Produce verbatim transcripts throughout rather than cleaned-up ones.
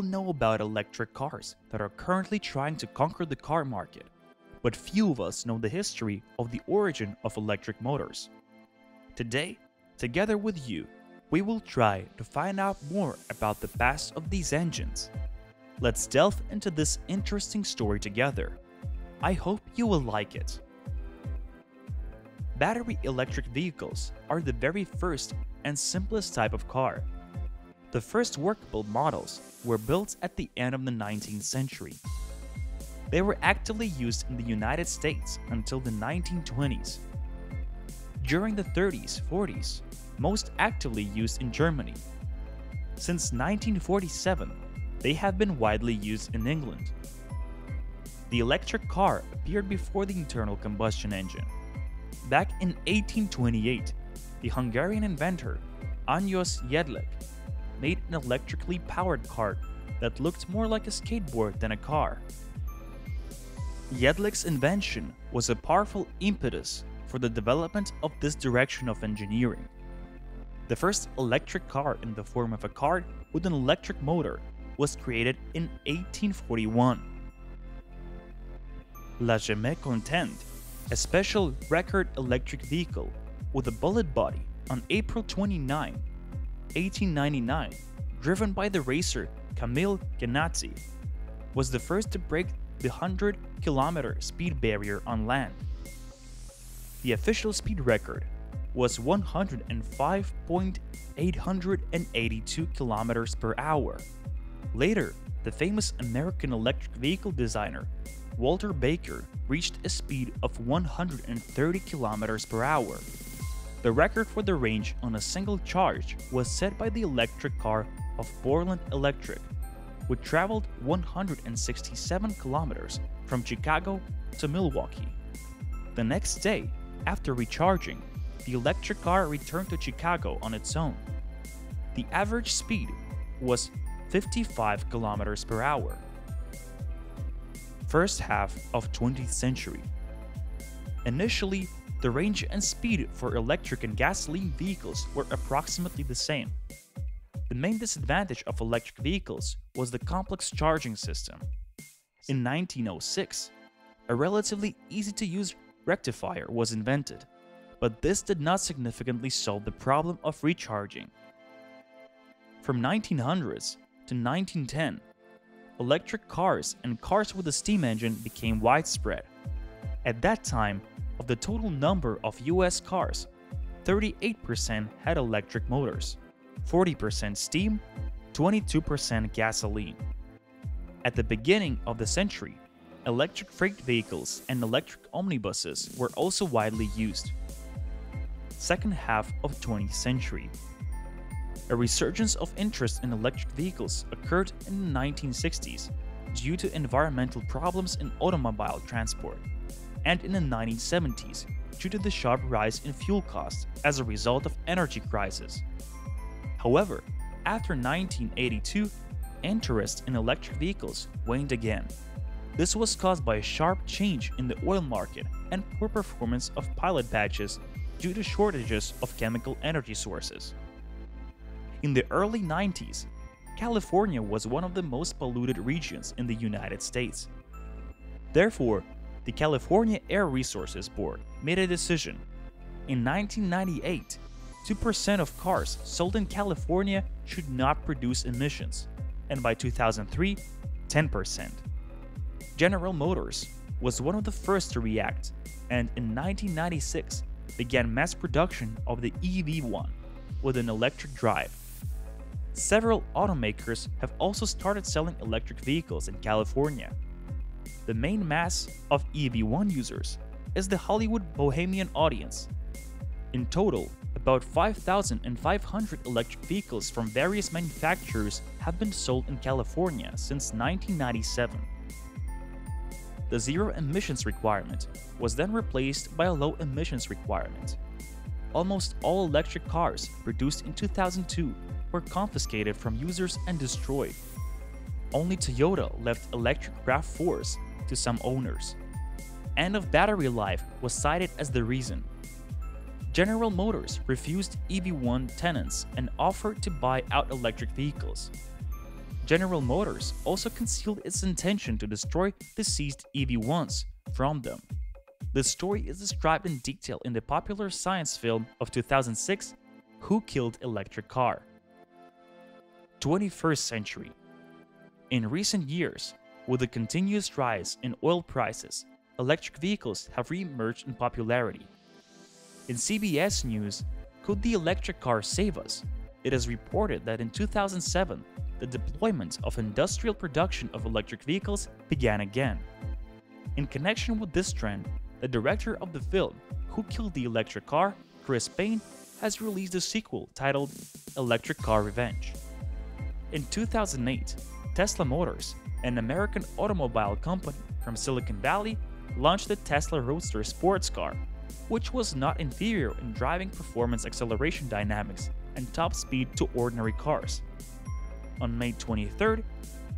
well know about electric cars that are currently trying to conquer the car market, but few of us know the history of the origin of electric motors. Today, together with you, we will try to find out more about the past of these engines. Let's delve into this interesting story together. I hope you will like it. Battery electric vehicles are the very first and simplest type of car. The first workable models were built at the end of the nineteenth century. They were actively used in the United States until the nineteen twenties. During the thirties and forties, most actively used in Germany. Since nineteen forty-seven, they have been widely used in England. The electric car appeared before the internal combustion engine. Back in eighteen twenty-eight, the Hungarian inventor Anyos Jedlik made an electrically powered cart that looked more like a skateboard than a car. Jedlik's invention was a powerful impetus for the development of this direction of engineering. The first electric car in the form of a cart with an electric motor was created in eighteen forty-one. La Jamais Contente, a special record electric vehicle with a bullet body, on April twenty-ninth, eighteen ninety-nine, driven by the racer Camille Jenatzy, was the first to break the one hundred kilometer speed barrier on land. The official speed record was one hundred five point eight eight two kilometers per hour. Later, the famous American electric vehicle designer Walter Baker reached a speed of one hundred thirty kilometers per hour. The record for the range on a single charge was set by the electric car of Borland Electric, which traveled one hundred sixty-seven kilometers from Chicago to Milwaukee. The next day, after recharging, the electric car returned to Chicago on its own. The average speed was fifty-five kilometers per hour. First half of twentieth century. Initially, the range and speed for electric and gasoline vehicles were approximately the same. The main disadvantage of electric vehicles was the complex charging system. In nineteen oh six, a relatively easy-to-use rectifier was invented, but this did not significantly solve the problem of recharging. From nineteen hundreds to nineteen ten, electric cars and cars with a steam engine became widespread. At that time, of the total number of U S cars, thirty-eight percent had electric motors, forty percent steam, twenty-two percent gasoline. At the beginning of the century, electric freight vehicles and electric omnibuses were also widely used. Second half of twentieth century. A resurgence of interest in electric vehicles occurred in the nineteen sixties due to environmental problems in automobile transport, and in the nineteen seventies due to the sharp rise in fuel costs as a result of energy crisis. However, after nineteen eighty-two, interest in electric vehicles waned again. This was caused by a sharp change in the oil market and poor performance of pilot batches due to shortages of chemical energy sources. In the early nineties, California was one of the most polluted regions in the United States. Therefore, the California Air Resources Board made a decision. In nineteen ninety-eight, two percent of cars sold in California should not produce emissions, and by two thousand three, ten percent. General Motors was one of the first to react, and in nineteen ninety-six began mass production of the E V one with an electric drive. Several automakers have also started selling electric vehicles in California. The main mass of E V one users is the Hollywood Bohemian audience. In total, about five thousand five hundred electric vehicles from various manufacturers have been sold in California since nineteen ninety-seven. The zero emissions requirement was then replaced by a low emissions requirement. Almost all electric cars produced in two thousand two were confiscated from users and destroyed. Only Toyota left electric RAV fours to some owners. End of battery life was cited as the reason. General Motors refused E V one tenants and offered to buy out electric vehicles. General Motors also concealed its intention to destroy the seized E V ones from them. The story is described in detail in the popular science film of two thousand six, Who Killed the Electric Car? twenty-first century. In recent years, with the continuous rise in oil prices, electric vehicles have re-emerged in popularity. In C B S News, Could the Electric Car Save Us? It is reported that in two thousand seven, the deployment of industrial production of electric vehicles began again. In connection with this trend, the director of the film Who Killed the Electric Car?, Chris Payne, has released a sequel titled Electric Car Revenge. In two thousand eight, Tesla Motors, an American automobile company from Silicon Valley, launched the Tesla Roadster sports car, which was not inferior in driving performance, acceleration dynamics, and top speed to ordinary cars. On May twenty-third,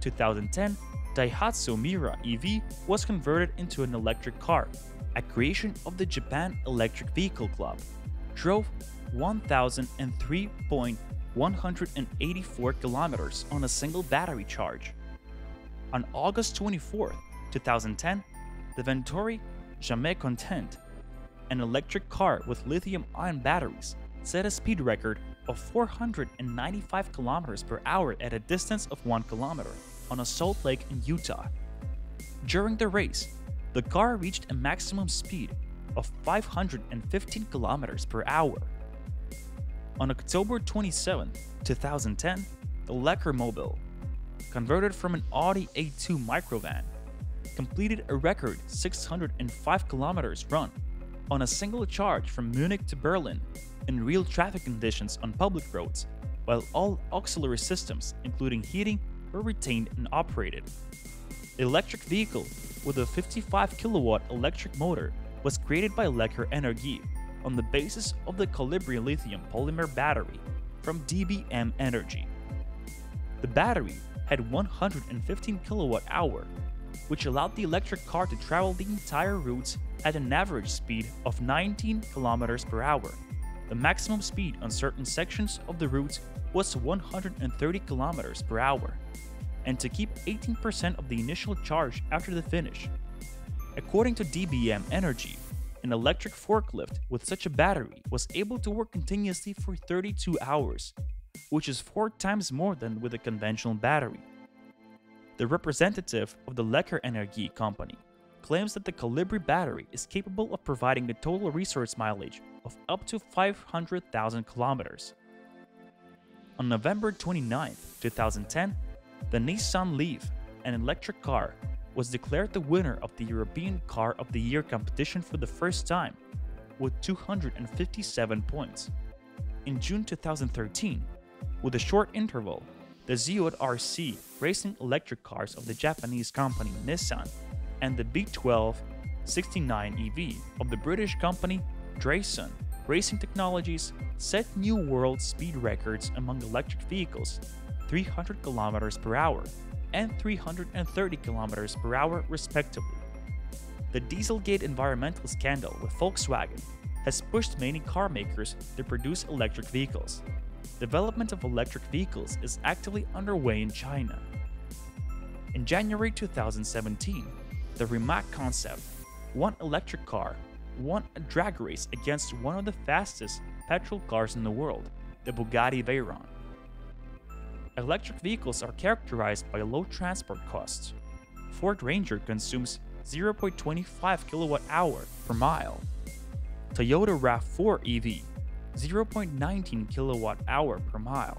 two thousand ten, Daihatsu Mira E V was converted into an electric car, a creation of the Japan Electric Vehicle Club, drove one thousand three thousand one hundred eighty-four kilometers on a single battery charge. On August twenty-fourth, two thousand ten, the Venturi Jamais Contente, an electric car with lithium-ion batteries, set a speed record of four hundred ninety-five kilometers per hour at a distance of one kilometer on a salt lake in Utah. During the race, the car reached a maximum speed of five hundred fifteen kilometers per hour. On October twenty-seventh, two thousand ten, the Lekker Mobil, converted from an Audi A two microvan, completed a record six hundred five kilometers run on a single charge from Munich to Berlin in real traffic conditions on public roads, while all auxiliary systems, including heating, were retained and operated. The electric vehicle with a fifty-five kilowatt electric motor was created by Lekker Energie on the basis of the Kolibri Lithium Polymer battery from D B M Energy. The battery had one hundred fifteen kilowatt hours, which allowed the electric car to travel the entire route at an average speed of nineteen kilometers per hour. The maximum speed on certain sections of the route was one hundred thirty kilometers per hour, and to keep eighteen percent of the initial charge after the finish. According to D B M Energy, an electric forklift with such a battery was able to work continuously for thirty-two hours, which is four times more than with a conventional battery. The representative of the Lekker Energie company claims that the Kolibri battery is capable of providing a total resource mileage of up to five hundred thousand kilometers. On November twenty-ninth, two thousand ten, the Nissan Leaf, an electric car, was declared the winner of the European Car of the Year competition for the first time, with two hundred fifty-seven points. In June two thousand thirteen, with a short interval, the Z O E R C racing electric cars of the Japanese company Nissan and the B twelve sixty-nine E V of the British company Drayson Racing Technologies set new world speed records among electric vehicles, three hundred kilometers per hour and three hundred thirty kilometers per hour respectively. The Dieselgate environmental scandal with Volkswagen has pushed many car makers to produce electric vehicles. Development of electric vehicles is actively underway in China. In January two thousand seventeen, the Rimac concept, one electric car, won a drag race against one of the fastest petrol cars in the world, the Bugatti Veyron. Electric vehicles are characterized by low transport costs. Ford Ranger consumes zero point two five kilowatt-hour per mile. Toyota RAV four E V, zero point one nine kilowatt-hour per mile.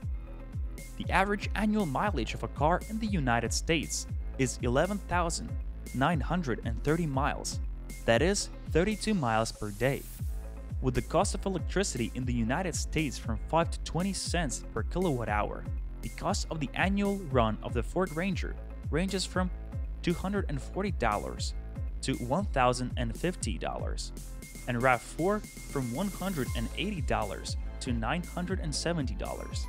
The average annual mileage of a car in the United States is eleven thousand nine hundred thirty miles, that is thirty-two miles per day. With the cost of electricity in the United States from five to twenty cents per kilowatt-hour, the cost of the annual run of the Ford Ranger ranges from two hundred forty dollars to one thousand fifty dollars, and RAV four from one hundred eighty dollars to nine hundred seventy dollars.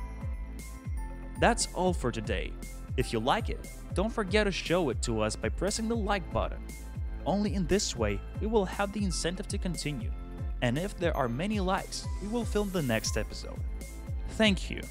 That's all for today. If you like it, don't forget to show it to us by pressing the like button. Only in this way we will have the incentive to continue, and if there are many likes, we will film the next episode. Thank you.